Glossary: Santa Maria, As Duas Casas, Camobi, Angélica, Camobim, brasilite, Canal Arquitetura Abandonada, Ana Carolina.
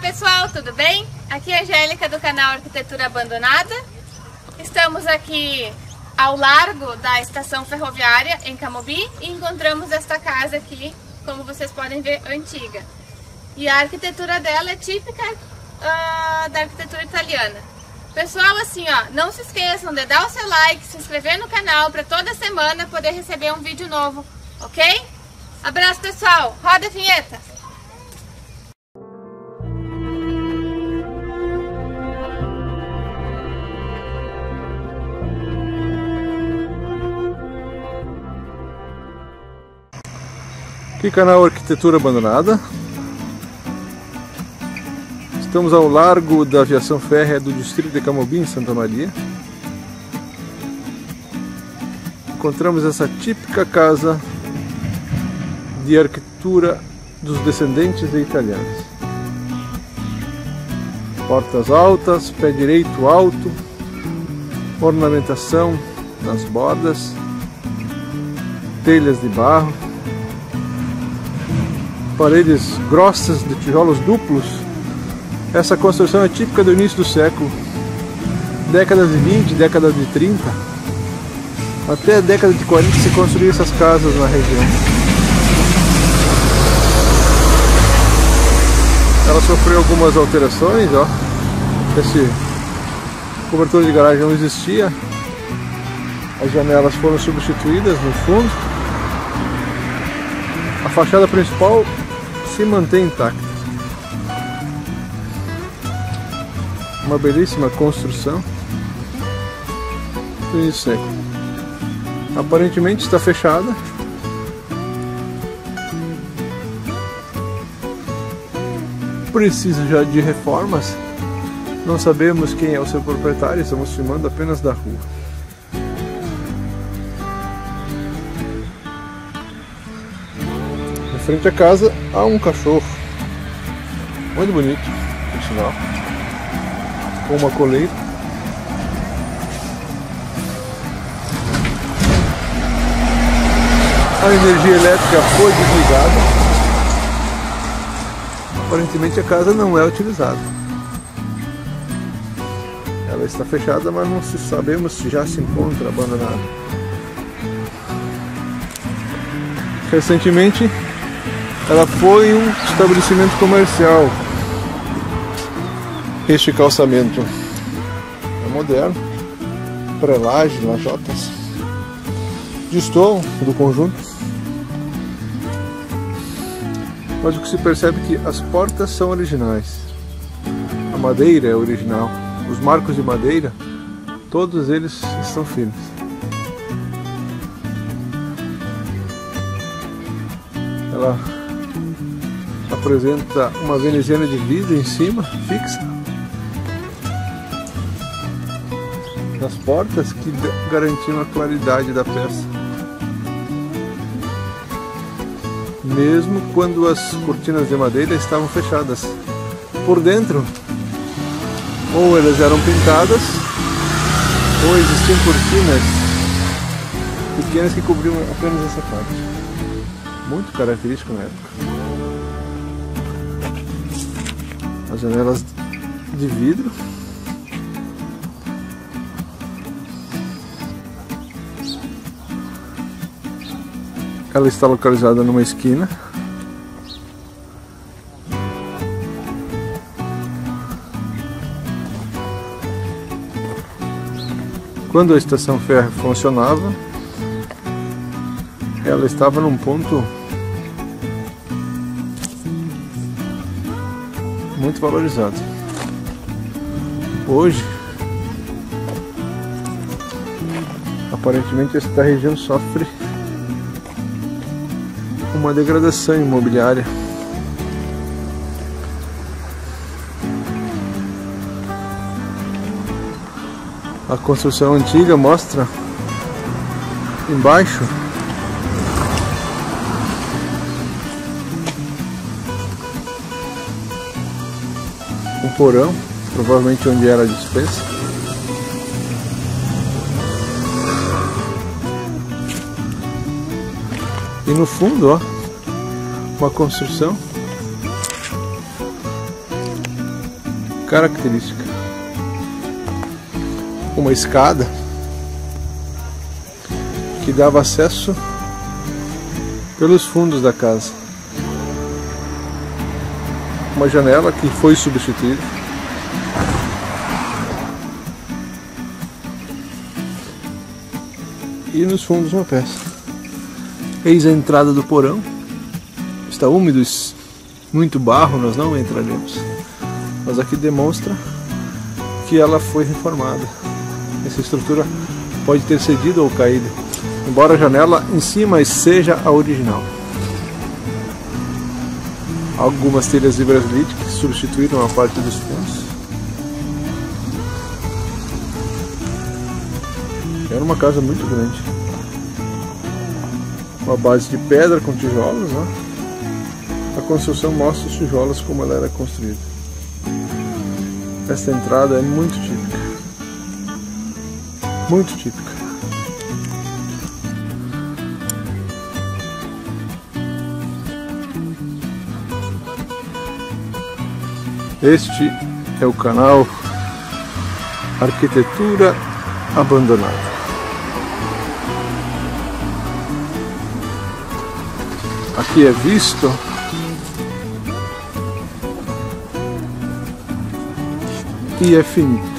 pessoal, tudo bem? Aqui é a Angélica do canal Arquitetura Abandonada. Estamos aqui ao largo da estação ferroviária em Camobi e encontramos esta casa aqui, como vocês podem ver, antiga. E a arquitetura dela é típica da arquitetura italiana. Pessoal, assim ó, não se esqueçam de dar o seu like, se inscrever no canal para toda semana poder receber um vídeo novo, ok? Abraço pessoal, roda a vinheta! Aqui canal Arquitetura Abandonada. Estamos ao largo da aviação férrea do distrito de Camobim, em Santa Maria. Encontramos essa típica casa de arquitetura dos descendentes de italianos. Portas altas, pé direito alto, ornamentação nas bordas, telhas de barro, paredes grossas de tijolos duplos. Essa construção é típica do início do século, décadas de 20, décadas de 30, até a década de 40 se construíam essas casas na região. Ela sofreu algumas alterações, ó. Esse cobertor de garagem não existia, as janelas foram substituídas no fundo, a fachada principal se mantém intacta. Uma belíssima construção do início do século. Aparentemente está fechada. Precisa já de reformas. Não sabemos quem é o seu proprietário, estamos filmando apenas da rua. Em frente à casa há um cachorro muito bonito, por sinal, com uma coleira. A energia elétrica foi desligada. Aparentemente a casa não é utilizada. Ela está fechada, mas não sabemos se já se encontra abandonada. Recentemente ela foi um estabelecimento comercial. Este calçamento é moderno, pré-laje, lajotas, distou do conjunto, mas o que se percebe é que as portas são originais, a madeira é original, os marcos de madeira, todos eles estão firmes. Ela apresenta uma veneziana de vidro em cima, fixa, nas portas, que garantiam a claridade da peça, mesmo quando as cortinas de madeira estavam fechadas. Por dentro, ou elas eram pintadas, ou existiam cortinas pequenas que cobriam apenas essa parte. Muito característico na época. As janelas de vidro. Ela está localizada numa esquina. Quando a estação ferro funcionava, ela estava num ponto muito valorizado. Hoje, aparentemente, esta região sofre uma degradação imobiliária. A construção antiga mostra embaixo um porão, provavelmente onde era a despensa. E no fundo, ó, uma construção característica. Uma escada que dava acesso pelos fundos da casa. Uma janela que foi substituída. E nos fundos uma peça. Eis a entrada do porão. Está úmido, muito barro, nós não entraremos. Mas aqui demonstra que ela foi reformada. Essa estrutura pode ter cedido ou caído, embora a janela em cima seja a original. Algumas telhas de brasilite que substituíram a parte dos fundos. Era uma casa muito grande. Uma base de pedra com tijolos, né? A construção mostra os tijolos como ela era construída. Esta entrada é muito típica. Muito típica. Este é o canal Arquitetura Abandonada. Aqui é visto e é finito.